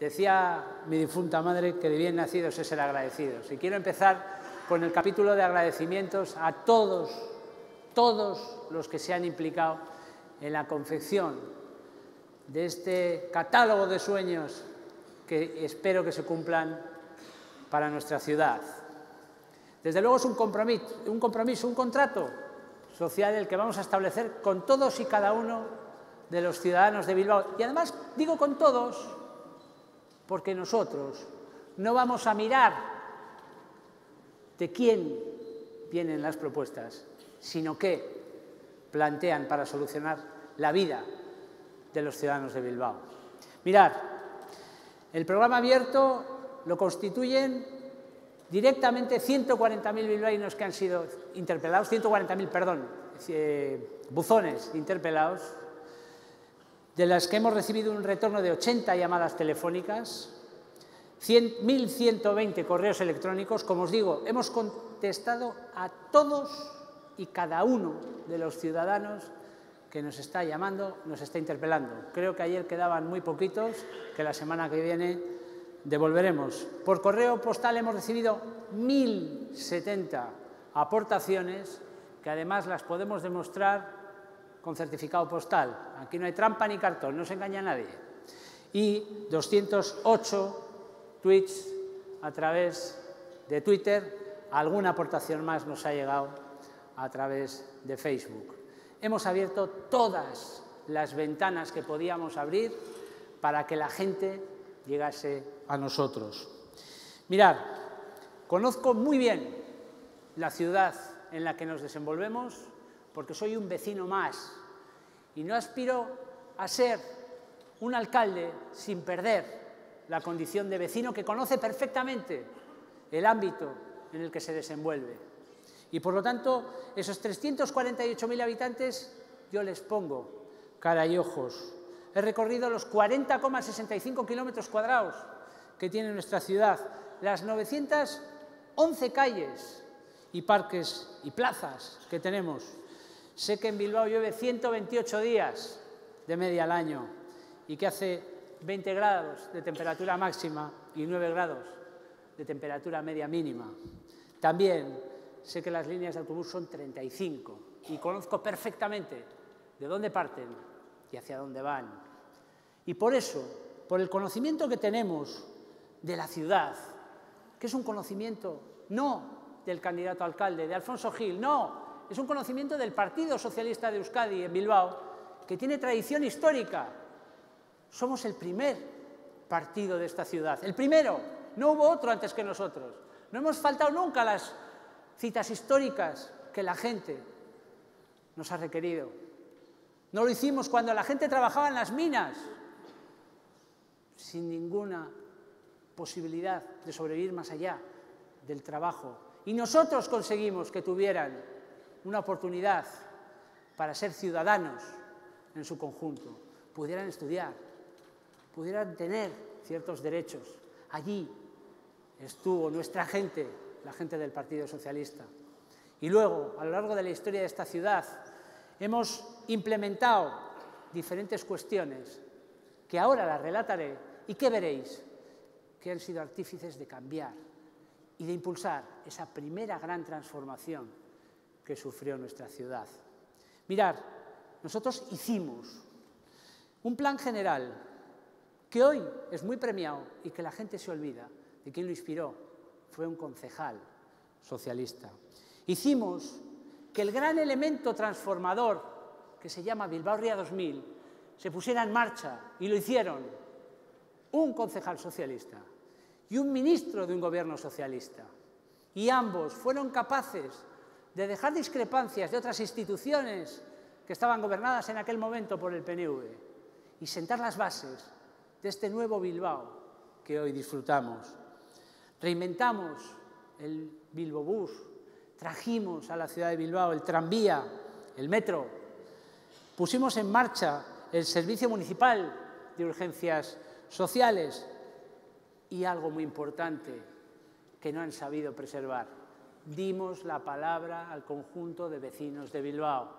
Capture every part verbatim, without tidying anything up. Decía mi difunta madre que de bien nacidos es ser agradecidos. Y quiero empezar con el capítulo de agradecimientos a todos, todos los que se han implicado en la confección de este catálogo de sueños que espero que se cumplan para nuestra ciudad. Desde luego es un compromiso, un compromiso, un contrato social el que vamos a establecer con todos y cada uno de los ciudadanos de Bilbao. Y además digo con todos, porque nosotros no vamos a mirar de quién vienen las propuestas, sino que plantean para solucionar la vida de los ciudadanos de Bilbao. Mirad, el programa abierto lo constituyen directamente ciento cuarenta mil bilbaínos que han sido interpelados, ciento cuarenta mil, perdón, eh, buzones interpelados, de las que hemos recibido un retorno de ochenta llamadas telefónicas, mil ciento veinte correos electrónicos. Como os digo, hemos contestado a todos y cada uno de los ciudadanos que nos está llamando, nos está interpelando. Creo que ayer quedaban muy poquitos, que la semana que viene devolveremos. Por correo postal hemos recibido mil setenta aportaciones, que además las podemos demostrar con certificado postal. Aquí no hay trampa ni cartón, no se engaña a nadie. Y doscientos ocho tweets a través de Twitter. Alguna aportación más nos ha llegado a través de Facebook. Hemos abierto todas las ventanas que podíamos abrir para que la gente llegase a nosotros. Mirad, conozco muy bien la ciudad en la que nos desenvolvemos, porque soy un vecino más y no aspiro a ser un alcalde sin perder la condición de vecino que conoce perfectamente el ámbito en el que se desenvuelve. Y por lo tanto, esos trescientos cuarenta y ocho mil habitantes yo les pongo cara y ojos. He recorrido los cuarenta coma sesenta y cinco kilómetros cuadrados que tiene nuestra ciudad, las novecientas once calles y parques y plazas que tenemos. Sé que en Bilbao llueve ciento veintiocho días de media al año y que hace veinte grados de temperatura máxima y nueve grados de temperatura media mínima. También sé que las líneas de autobús son treinta y cinco y conozco perfectamente de dónde parten y hacia dónde van. Y por eso, por el conocimiento que tenemos de la ciudad, que es un conocimiento no del candidato a alcalde, de Alfonso Gil, no. Es un conocimiento del Partido Socialista de Euskadi en Bilbao, que tiene tradición histórica. Somos el primer partido de esta ciudad, el primero. No hubo otro antes que nosotros. No hemos faltado nunca a las citas históricas que la gente nos ha requerido. No lo hicimos cuando la gente trabajaba en las minas, sin ninguna posibilidad de sobrevivir más allá del trabajo. Y nosotros conseguimos que tuvieran una oportunidad para ser ciudadanos en su conjunto, pudieran estudiar, pudieran tener ciertos derechos. Allí estuvo nuestra gente, la gente del Partido Socialista. Y luego, a lo largo de la historia de esta ciudad, hemos implementado diferentes cuestiones que ahora las relataré y que veréis que han sido artífices de cambiar y de impulsar esa primera gran transformación que sufrió nuestra ciudad. Mirad, nosotros hicimos un plan general que hoy es muy premiado y que la gente se olvida de quién lo inspiró. Fue un concejal socialista. Hicimos que el gran elemento transformador que se llama Bilbao Ría dos mil se pusiera en marcha, y lo hicieron un concejal socialista y un ministro de un gobierno socialista. Y ambos fueron capaces de dejar discrepancias de otras instituciones que estaban gobernadas en aquel momento por el P N V y sentar las bases de este nuevo Bilbao que hoy disfrutamos. Reinventamos el BilboBus, trajimos a la ciudad de Bilbao el tranvía, el metro, pusimos en marcha el Servicio Municipal de Urgencias Sociales y algo muy importante que no han sabido preservar: dimos la palabra al conjunto de vecinos de Bilbao.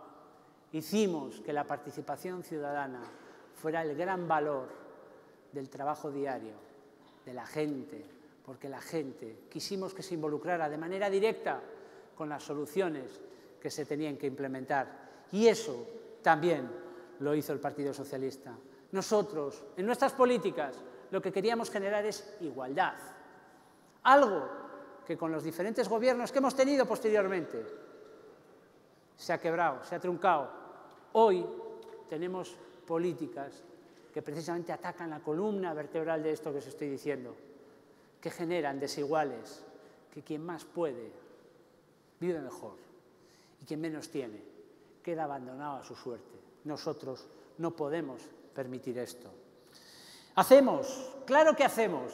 Hicimos que la participación ciudadana fuera el gran valor del trabajo diario, de la gente, porque la gente quisimos que se involucrara de manera directa con las soluciones que se tenían que implementar. Y eso también lo hizo el Partido Socialista. Nosotros, en nuestras políticas, lo que queríamos generar es igualdad. Algo que con los diferentes gobiernos que hemos tenido posteriormente se ha quebrado, se ha truncado. Hoy tenemos políticas que precisamente atacan la columna vertebral de esto que os estoy diciendo, que generan desiguales, que quien más puede vive mejor y quien menos tiene queda abandonado a su suerte. Nosotros no podemos permitir esto. Hacemos, claro que hacemos.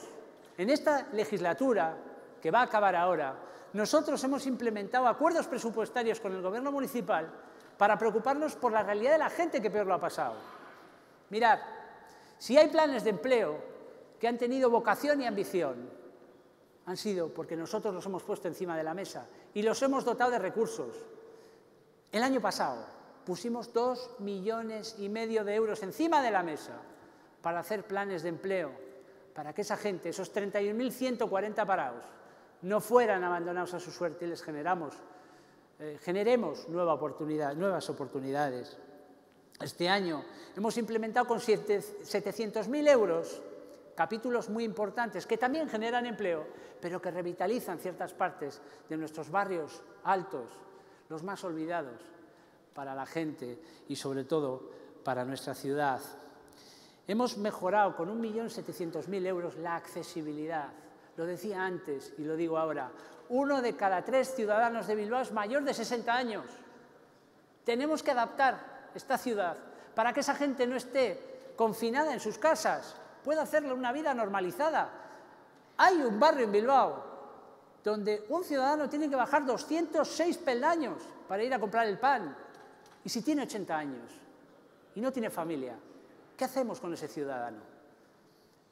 En esta legislatura, que va a acabar ahora, nosotros hemos implementado acuerdos presupuestarios con el Gobierno municipal para preocuparnos por la realidad de la gente que peor lo ha pasado. Mirad, si hay planes de empleo que han tenido vocación y ambición, han sido porque nosotros los hemos puesto encima de la mesa y los hemos dotado de recursos. El año pasado pusimos dos millones y medio de euros encima de la mesa para hacer planes de empleo, para que esa gente, esos treinta y un mil ciento cuarenta parados, no fueran abandonados a su suerte y les generamos, eh, generemos nueva oportunidad, nuevas oportunidades. Este año hemos implementado con setecientos mil euros capítulos muy importantes que también generan empleo, pero que revitalizan ciertas partes de nuestros barrios altos, los más olvidados para la gente y sobre todo para nuestra ciudad. Hemos mejorado con un millón setecientos mil euros la accesibilidad. Lo decía antes y lo digo ahora. Uno de cada tres ciudadanos de Bilbao es mayor de sesenta años. Tenemos que adaptar esta ciudad para que esa gente no esté confinada en sus casas, pueda hacerle una vida normalizada. Hay un barrio en Bilbao donde un ciudadano tiene que bajar doscientos seis peldaños para ir a comprar el pan. Y si tiene ochenta años y no tiene familia, ¿qué hacemos con ese ciudadano?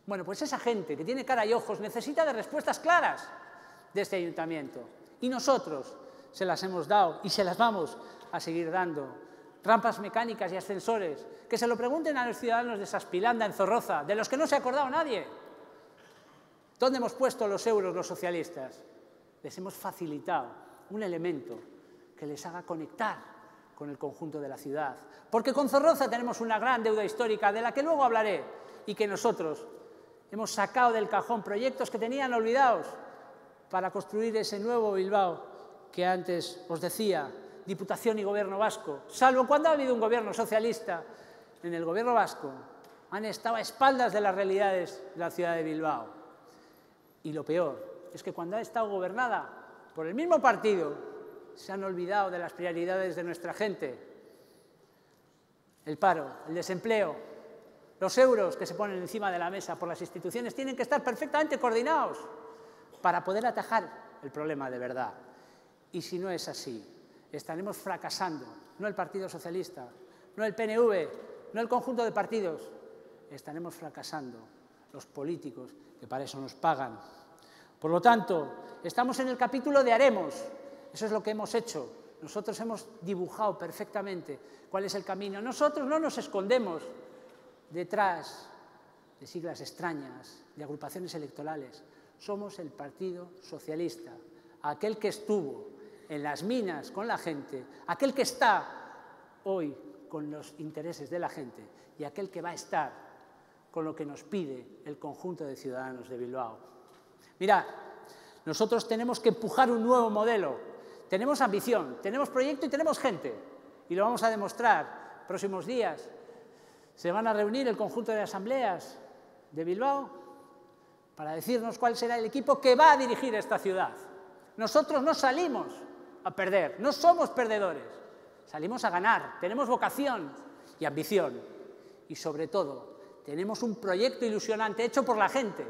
Bueno, pues esa gente que tiene cara y ojos necesita de respuestas claras de este ayuntamiento. Y nosotros se las hemos dado y se las vamos a seguir dando. Rampas mecánicas y ascensores, que se lo pregunten a los ciudadanos de Saspilanda, en Zorroza, de los que no se ha acordado nadie. ¿Dónde hemos puesto los euros los socialistas? Les hemos facilitado un elemento que les haga conectar con el conjunto de la ciudad. Porque con Zorroza tenemos una gran deuda histórica, de la que luego hablaré, y que nosotros hemos sacado del cajón proyectos que tenían olvidados para construir ese nuevo Bilbao que antes os decía, Diputación y Gobierno Vasco. Salvo cuando ha habido un gobierno socialista, en el Gobierno Vasco han estado a espaldas de las realidades de la ciudad de Bilbao. Y lo peor es que cuando ha estado gobernada por el mismo partido, se han olvidado de las prioridades de nuestra gente. El paro, el desempleo, los euros que se ponen encima de la mesa por las instituciones tienen que estar perfectamente coordinados para poder atajar el problema de verdad. Y si no es así, estaremos fracasando. No el Partido Socialista, no el P N V, no el conjunto de partidos. Estaremos fracasando los políticos que para eso nos pagan. Por lo tanto, estamos en el capítulo de haremos. Eso es lo que hemos hecho. Nosotros hemos dibujado perfectamente cuál es el camino. Nosotros no nos escondemos detrás de siglas extrañas, de agrupaciones electorales. Somos el Partido Socialista, aquel que estuvo en las minas con la gente, aquel que está hoy con los intereses de la gente y aquel que va a estar con lo que nos pide el conjunto de ciudadanos de Bilbao. Mirad, nosotros tenemos que empujar un nuevo modelo. Tenemos ambición, tenemos proyecto y tenemos gente. Y lo vamos a demostrar próximos días. Se van a reunir el conjunto de asambleas de Bilbao para decirnos cuál será el equipo que va a dirigir esta ciudad. Nosotros no salimos a perder, no somos perdedores. Salimos a ganar, tenemos vocación y ambición. Y sobre todo, tenemos un proyecto ilusionante hecho por la gente.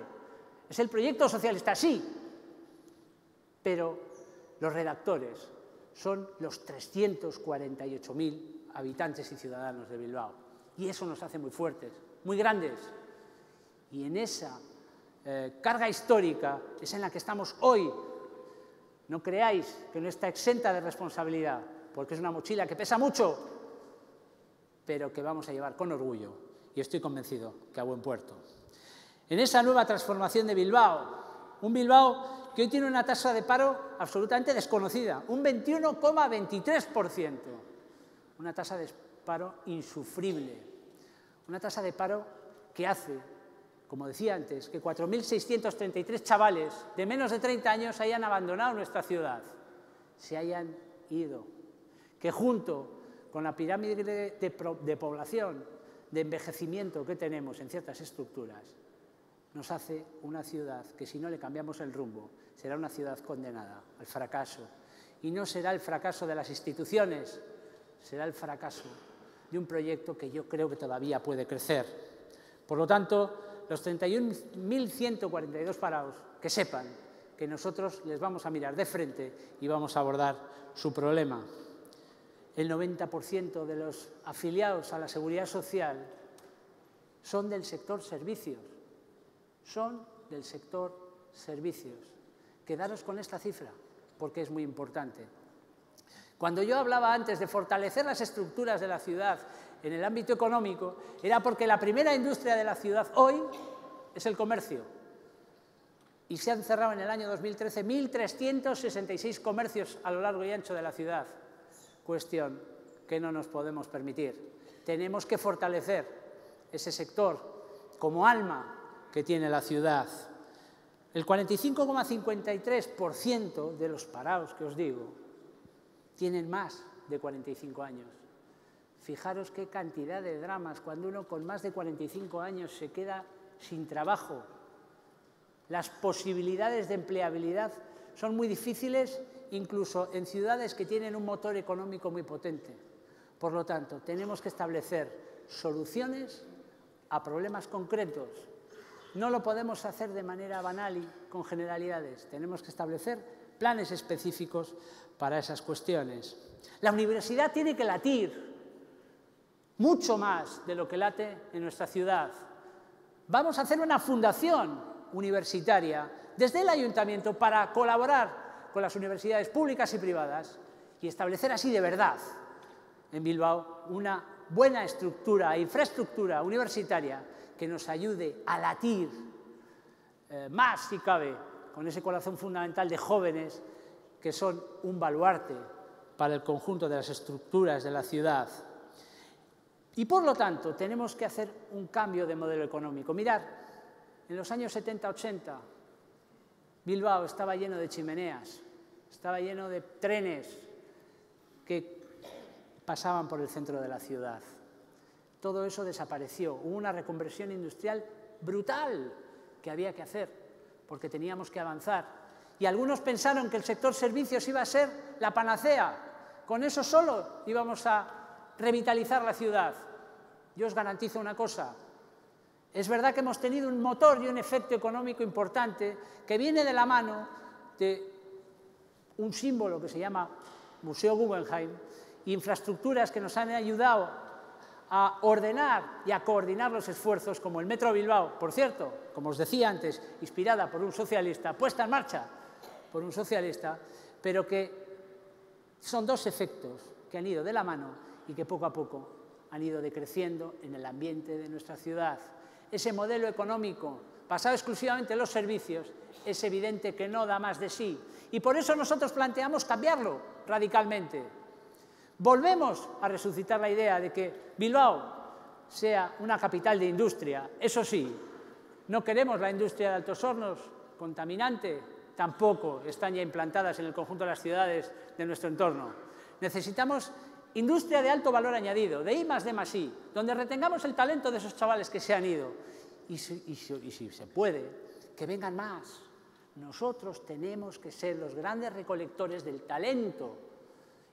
Es el proyecto socialista, sí, pero los redactores son los trescientos cuarenta y ocho mil habitantes y ciudadanos de Bilbao. Y eso nos hace muy fuertes, muy grandes. Y en esa eh, carga histórica es en la que estamos hoy. No creáis que no está exenta de responsabilidad, porque es una mochila que pesa mucho, pero que vamos a llevar con orgullo. Y estoy convencido que a buen puerto. en esa nueva transformación de Bilbao. Un Bilbao que hoy tiene una tasa de paro absolutamente desconocida, un veintiuno coma veintitrés por ciento. Una tasa de paro insufrible. Una tasa de paro que hace, como decía antes, que cuatro mil seiscientos treinta y tres chavales de menos de treinta años hayan abandonado nuestra ciudad, se hayan ido. Que junto con la pirámide de, de, de población, de envejecimiento que tenemos en ciertas estructuras, nos hace una ciudad que, si no le cambiamos el rumbo, será una ciudad condenada al fracaso. Y no será el fracaso de las instituciones, será el fracaso de un proyecto que yo creo que todavía puede crecer. Por lo tanto, los treinta y un mil ciento cuarenta y dos parados, que sepan que nosotros les vamos a mirar de frente y vamos a abordar su problema. El noventa por ciento de los afiliados a la Seguridad Social son del sector servicios. Son del sector servicios. Quedaros con esta cifra, porque es muy importante. Cuando yo hablaba antes de fortalecer las estructuras de la ciudad en el ámbito económico, era porque la primera industria de la ciudad hoy es el comercio. Y se han cerrado en el año dos mil trece mil trescientos sesenta y seis comercios a lo largo y ancho de la ciudad. Cuestión que no nos podemos permitir. Tenemos que fortalecer ese sector como alma que tiene la ciudad. El cuarenta y cinco coma cincuenta y tres por ciento de los parados que os digo tienen más de cuarenta y cinco años. Fijaros qué cantidad de dramas cuando uno con más de cuarenta y cinco años se queda sin trabajo. Las posibilidades de empleabilidad son muy difíciles, incluso en ciudades que tienen un motor económico muy potente. Por lo tanto, tenemos que establecer soluciones a problemas concretos. No lo podemos hacer de manera banal y con generalidades. Tenemos que establecer planes específicos para esas cuestiones. La universidad tiene que latir mucho más de lo que late en nuestra ciudad. Vamos a hacer una fundación universitaria desde el ayuntamiento para colaborar con las universidades públicas y privadas y establecer así de verdad en Bilbao una buena estructura e infraestructura universitaria que nos ayude a latir eh, más si cabe con ese corazón fundamental de jóvenes que son un baluarte para el conjunto de las estructuras de la ciudad. Y por lo tanto tenemos que hacer un cambio de modelo económico. Mirad, en los años setenta ochenta, Bilbao estaba lleno de chimeneas, estaba lleno de trenes que pasaban por el centro de la ciudad. Todo eso desapareció. Hubo una reconversión industrial brutal que había que hacer, porque teníamos que avanzar. Y algunos pensaron que el sector servicios iba a ser la panacea. Con eso solo íbamos a revitalizar la ciudad. Yo os garantizo una cosa. Es verdad que hemos tenido un motor y un efecto económico importante que viene de la mano de un símbolo que se llama Museo Guggenheim, infraestructuras que nos han ayudado a ordenar y a coordinar los esfuerzos, como el Metro Bilbao, por cierto, como os decía antes, inspirada por un socialista, puesta en marcha por un socialista, pero que son dos efectos que han ido de la mano y que poco a poco han ido decreciendo en el ambiente de nuestra ciudad. Ese modelo económico basado exclusivamente en los servicios es evidente que no da más de sí. Y por eso nosotros planteamos cambiarlo radicalmente. Volvemos a resucitar la idea de que Bilbao sea una capital de industria. Eso sí, no queremos la industria de altos hornos contaminante, tampoco están ya implantadas en el conjunto de las ciudades de nuestro entorno. Necesitamos industria de alto valor añadido, de I más D más I, donde retengamos el talento de esos chavales que se han ido. Y si, y, si, y si se puede, que vengan más. Nosotros tenemos que ser los grandes recolectores del talento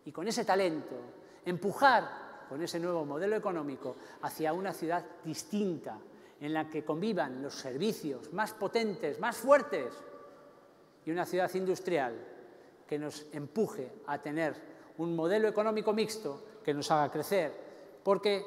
y con ese talento empujar con ese nuevo modelo económico hacia una ciudad distinta en la que convivan los servicios más potentes, más fuertes y una ciudad industrial que nos empuje a tener un modelo económico mixto que nos haga crecer, porque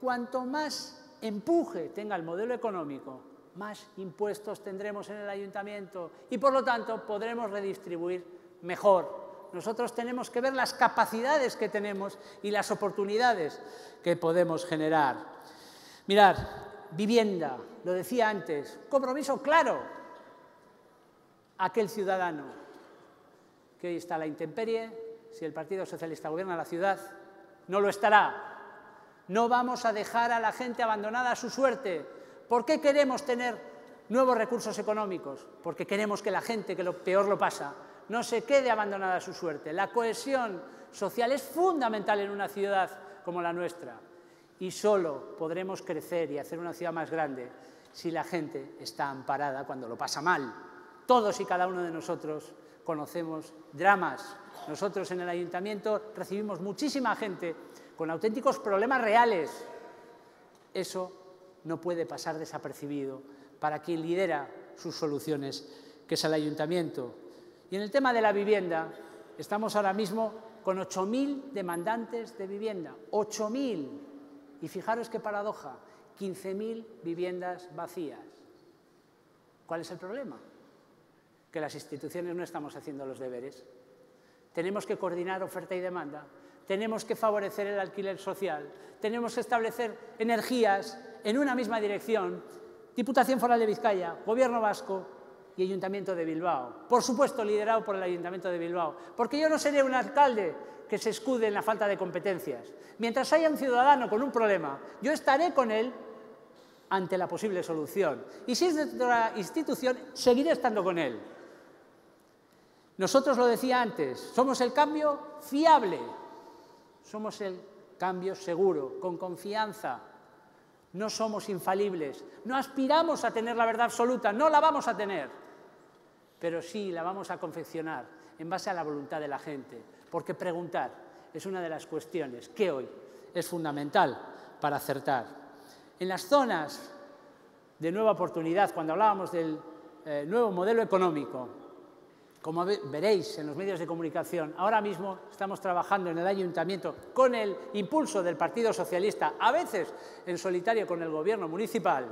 cuanto más empuje tenga el modelo económico, más impuestos tendremos en el ayuntamiento y, por lo tanto, podremos redistribuir mejor. Nosotros tenemos que ver las capacidades que tenemos y las oportunidades que podemos generar. Mirad, vivienda. lo decía antes, compromiso claro a aquel ciudadano que hoy está a la intemperie. Si el Partido Socialista gobierna la ciudad, no lo estará. No vamos a dejar a la gente abandonada a su suerte. ¿Por qué queremos tener nuevos recursos económicos? Porque queremos que la gente que lo peor lo pasa no se quede abandonada a su suerte. La cohesión social es fundamental en una ciudad como la nuestra. Y solo podremos crecer y hacer una ciudad más grande si la gente está amparada cuando lo pasa mal. Todos y cada uno de nosotros conocemos dramas. Nosotros en el ayuntamiento recibimos muchísima gente con auténticos problemas reales. Eso no puede pasar desapercibido para quien lidera sus soluciones, que es el ayuntamiento. Y en el tema de la vivienda, estamos ahora mismo con ocho mil demandantes de vivienda. ocho mil. Y fijaros qué paradoja, quince mil viviendas vacías. ¿Cuál es el problema? Que las instituciones no estamos haciendo los deberes. Tenemos que coordinar oferta y demanda, tenemos que favorecer el alquiler social, tenemos que establecer energías en una misma dirección, Diputación Foral de Vizcaya, Gobierno Vasco y Ayuntamiento de Bilbao. Por supuesto, liderado por el Ayuntamiento de Bilbao, porque yo no seré un alcalde que se escude en la falta de competencias. Mientras haya un ciudadano con un problema, yo estaré con él ante la posible solución. Y si es de otra institución, seguiré estando con él. Nosotros lo decía antes, somos el cambio fiable, somos el cambio seguro, con confianza. No somos infalibles, no aspiramos a tener la verdad absoluta, no la vamos a tener, pero sí la vamos a confeccionar en base a la voluntad de la gente. Porque preguntar es una de las cuestiones que hoy es fundamental para acertar. En las zonas de nueva oportunidad, cuando hablábamos del eh, nuevo modelo económico, como veréis en los medios de comunicación, ahora mismo estamos trabajando en el ayuntamiento con el impulso del Partido Socialista, a veces en solitario con el gobierno municipal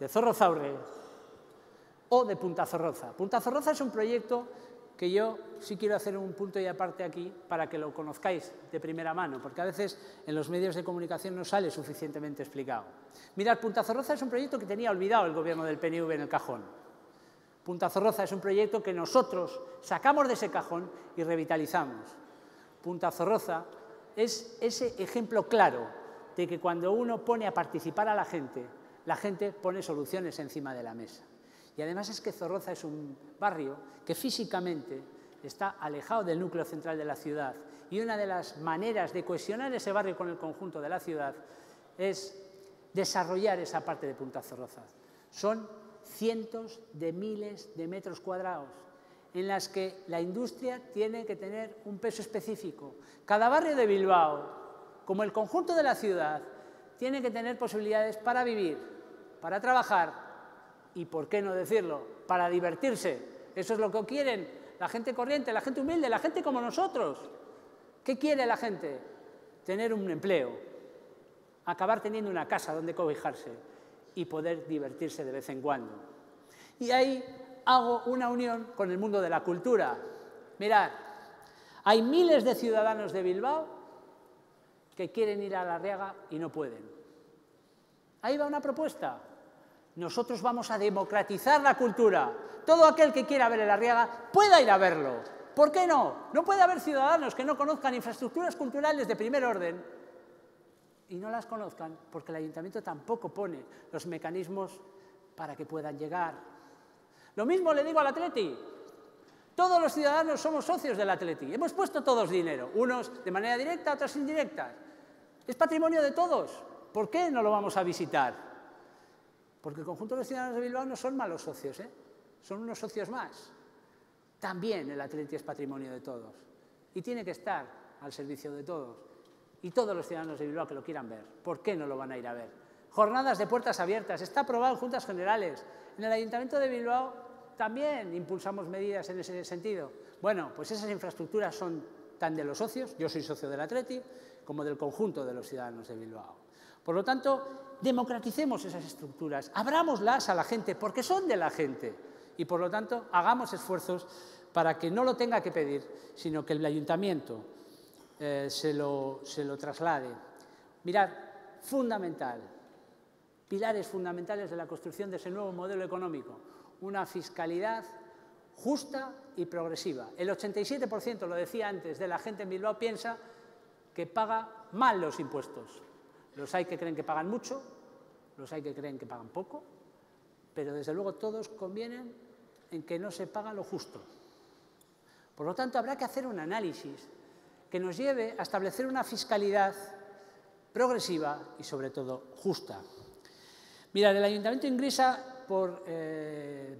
de Zorrozaurre o de Punta Zorroza. Punta Zorroza es un proyecto que yo sí quiero hacer un punto y aparte aquí para que lo conozcáis de primera mano, porque a veces en los medios de comunicación no sale suficientemente explicado. Mirad, Punta Zorroza es un proyecto que tenía olvidado el gobierno del P N V en el cajón. Punta Zorroza es un proyecto que nosotros sacamos de ese cajón y revitalizamos. Punta Zorroza es ese ejemplo claro de que cuando uno pone a participar a la gente, la gente pone soluciones encima de la mesa. Y además es que Zorroza es un barrio que físicamente está alejado del núcleo central de la ciudad, y una de las maneras de cohesionar ese barrio con el conjunto de la ciudad es desarrollar esa parte de Punta Zorroza. Son cientos de miles de metros cuadrados en las que la industria tiene que tener un peso específico. Cada barrio de Bilbao, como el conjunto de la ciudad, tiene que tener posibilidades para vivir, para trabajar, y por qué no decirlo, para divertirse. Eso es lo que quieren la gente corriente, la gente humilde, la gente como nosotros. ¿Qué quiere la gente? Tener un empleo, acabar teniendo una casa donde cobijarse y poder divertirse de vez en cuando. Y ahí hago una unión con el mundo de la cultura. Mirad, hay miles de ciudadanos de Bilbao que quieren ir a la Arriaga y no pueden. Ahí va una propuesta. Nosotros vamos a democratizar la cultura. Todo aquel que quiera ver el Arriaga pueda ir a verlo. ¿Por qué no? No puede haber ciudadanos que no conozcan infraestructuras culturales de primer orden y no las conozcan porque el ayuntamiento tampoco pone los mecanismos para que puedan llegar. Lo mismo le digo al Atleti. Todos los ciudadanos somos socios del Atleti. Hemos puesto todos dinero, unos de manera directa, otros indirectas. Es patrimonio de todos. ¿Por qué no lo vamos a visitar? Porque el conjunto de los ciudadanos de Bilbao no son malos socios, ¿eh? Son unos socios más. También el Atleti es patrimonio de todos y tiene que estar al servicio de todos. Y todos los ciudadanos de Bilbao que lo quieran ver, ¿por qué no lo van a ir a ver? Jornadas de puertas abiertas, está aprobado en Juntas Generales. En el Ayuntamiento de Bilbao también impulsamos medidas en ese sentido. Bueno, pues esas infraestructuras son tan de los socios, yo soy socio del Atleti, como del conjunto de los ciudadanos de Bilbao. Por lo tanto, democraticemos esas estructuras, abrámoslas a la gente, porque son de la gente. Y por lo tanto, hagamos esfuerzos para que no lo tenga que pedir, sino que el ayuntamiento eh, se, lo, se lo traslade. Mirad, fundamental, pilares fundamentales de la construcción de ese nuevo modelo económico, una fiscalidad justa y progresiva. El ochenta y siete por ciento, lo decía antes, de la gente en Bilbao piensa que paga mal los impuestos. Los hay que creen que pagan mucho, los hay que creen que pagan poco, pero desde luego todos convienen en que no se paga lo justo. Por lo tanto, habrá que hacer un análisis que nos lleve a establecer una fiscalidad progresiva y, sobre todo, justa. Mirad, el Ayuntamiento ingresa por, eh,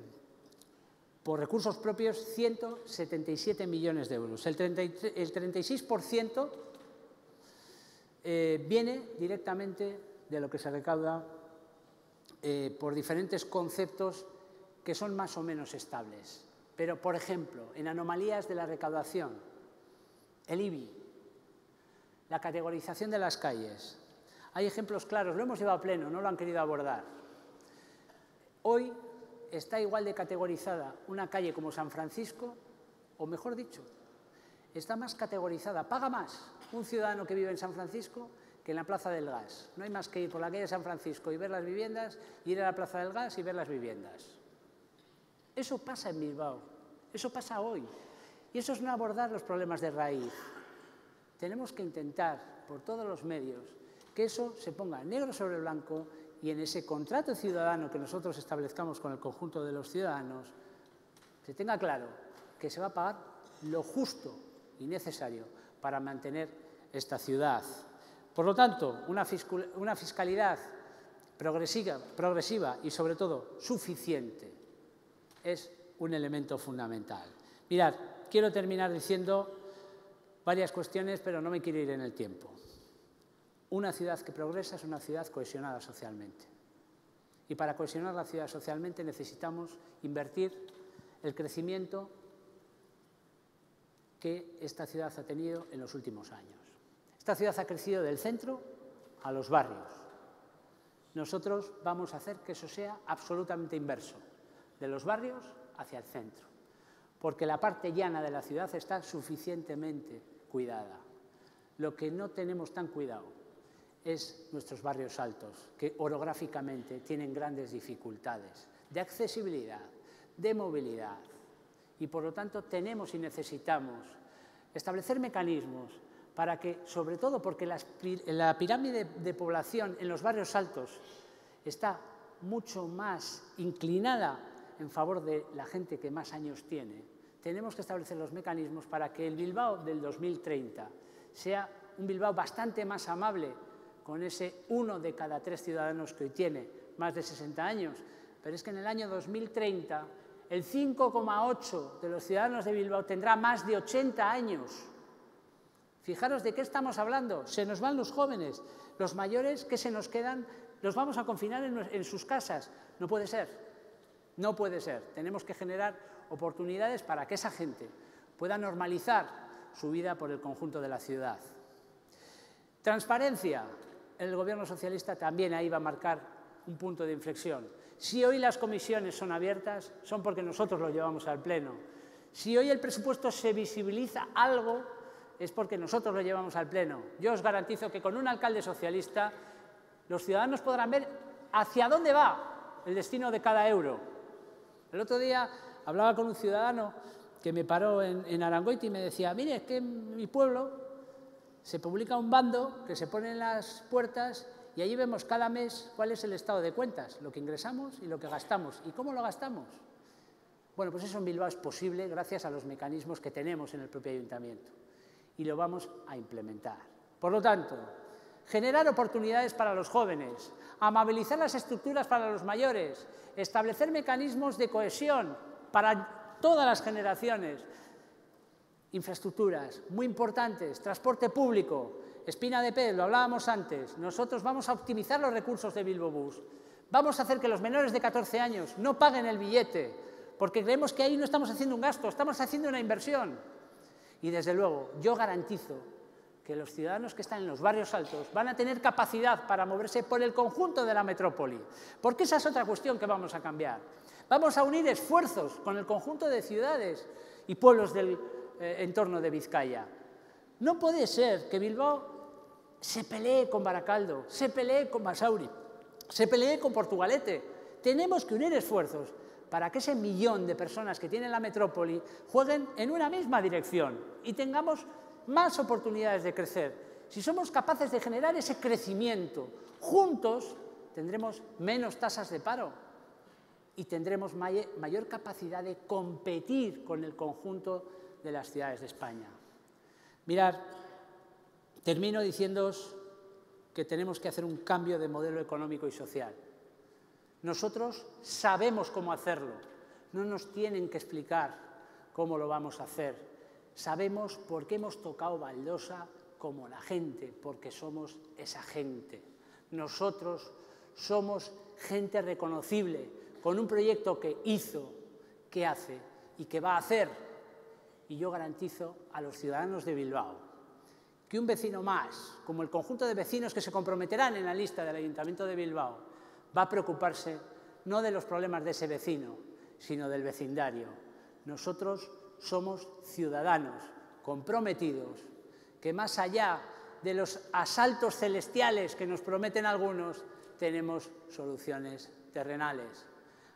por recursos propios ciento setenta y siete millones de euros. El, treinta y tres, el treinta y seis por ciento eh, viene directamente de lo que se recauda eh, por diferentes conceptos que son más o menos estables. Pero, por ejemplo, en anomalías de la recaudación, el I B I, la categorización de las calles. Hay ejemplos claros, lo hemos llevado a pleno, no lo han querido abordar. Hoy está igual de categorizada una calle como San Francisco, o mejor dicho, está más categorizada, paga más un ciudadano que vive en San Francisco que en la Plaza del Gas. No hay más que ir por la calle de San Francisco y ver las viviendas, ir a la Plaza del Gas y ver las viviendas. Eso pasa en Bilbao, eso pasa hoy. Y eso es no abordar los problemas de raíz. Tenemos que intentar, por todos los medios, que eso se ponga negro sobre blanco y en ese contrato ciudadano que nosotros establezcamos con el conjunto de los ciudadanos, se tenga claro que se va a pagar lo justo y necesario para mantener esta ciudad. Por lo tanto, una, una fiscalidad progresiva, progresiva y, sobre todo, suficiente, es un elemento fundamental. Mirad, quiero terminar diciendo varias cuestiones, pero no me quiero ir en el tiempo. Una ciudad que progresa es una ciudad cohesionada socialmente. Y para cohesionar la ciudad socialmente necesitamos invertir el crecimiento que esta ciudad ha tenido en los últimos años. Esta ciudad ha crecido del centro a los barrios. Nosotros vamos a hacer que eso sea absolutamente inverso. De los barrios hacia el centro, porque la parte llana de la ciudad está suficientemente cuidada. Lo que no tenemos tan cuidado es nuestros barrios altos, que orográficamente tienen grandes dificultades de accesibilidad, de movilidad, y por lo tanto tenemos y necesitamos establecer mecanismos para que, sobre todo porque las, la pirámide de población en los barrios altos está mucho más inclinada en favor de la gente que más años tiene, tenemos que establecer los mecanismos para que el Bilbao del dos mil treinta sea un Bilbao bastante más amable con ese uno de cada tres ciudadanos que hoy tiene más de sesenta años. Pero es que en el año dos mil treinta el cinco coma ocho por ciento de los ciudadanos de Bilbao tendrá más de ochenta años. Fijaros de qué estamos hablando. Se nos van los jóvenes, los mayores que se nos quedan, los vamos a confinar en, en sus casas. No puede ser. No puede ser. Tenemos que generar oportunidades para que esa gente pueda normalizar su vida por el conjunto de la ciudad. Transparencia. El Gobierno socialista también ahí va a marcar un punto de inflexión. Si hoy las comisiones son abiertas, son porque nosotros lo llevamos al Pleno. Si hoy el presupuesto se visibiliza algo, es porque nosotros lo llevamos al Pleno. Yo os garantizo que con un alcalde socialista los ciudadanos podrán ver hacia dónde va el destino de cada euro. El otro día hablaba con un ciudadano que me paró en, en Arangoiti y me decía, mire, es que en mi pueblo se publica un bando que se pone en las puertas y allí vemos cada mes cuál es el estado de cuentas, lo que ingresamos y lo que gastamos. ¿Y cómo lo gastamos? Bueno, pues eso en Bilbao es posible gracias a los mecanismos que tenemos en el propio ayuntamiento y lo vamos a implementar. Por lo tanto, generar oportunidades para los jóvenes, amabilizar las estructuras para los mayores, establecer mecanismos de cohesión para todas las generaciones, infraestructuras muy importantes, transporte público, espina de pez, lo hablábamos antes, nosotros vamos a optimizar los recursos de BilboBus, vamos a hacer que los menores de catorce años no paguen el billete, porque creemos que ahí no estamos haciendo un gasto, estamos haciendo una inversión. Y desde luego, yo garantizo que los ciudadanos que están en los barrios altos van a tener capacidad para moverse por el conjunto de la metrópoli, porque esa es otra cuestión que vamos a cambiar. Vamos a unir esfuerzos con el conjunto de ciudades y pueblos del eh, entorno de Vizcaya. No puede ser que Bilbao se pelee con Barakaldo, se pelee con Basauri, se pelee con Portugalete. Tenemos que unir esfuerzos para que ese millón de personas que tiene la metrópoli jueguen en una misma dirección y tengamos más oportunidades de crecer. Si somos capaces de generar ese crecimiento juntos, tendremos menos tasas de paro y tendremos mayor capacidad de competir con el conjunto de las ciudades de España. Mirad, termino diciéndoos que tenemos que hacer un cambio de modelo económico y social. Nosotros sabemos cómo hacerlo, no nos tienen que explicar cómo lo vamos a hacer. Sabemos por qué hemos tocado baldosa como la gente, porque somos esa gente. Nosotros somos gente reconocible, con un proyecto que hizo, que hace y que va a hacer. Y yo garantizo a los ciudadanos de Bilbao que un vecino más, como el conjunto de vecinos que se comprometerán en la lista del Ayuntamiento de Bilbao, va a preocuparse no de los problemas de ese vecino, sino del vecindario. Nosotros somos ciudadanos comprometidos que, más allá de los asaltos celestiales que nos prometen algunos, tenemos soluciones terrenales.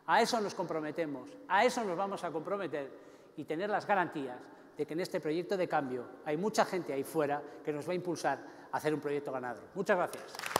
A eso nos comprometemos, a eso nos vamos a comprometer y tener las garantías de que en este proyecto de cambio hay mucha gente ahí fuera que nos va a impulsar a hacer un proyecto ganador. Muchas gracias.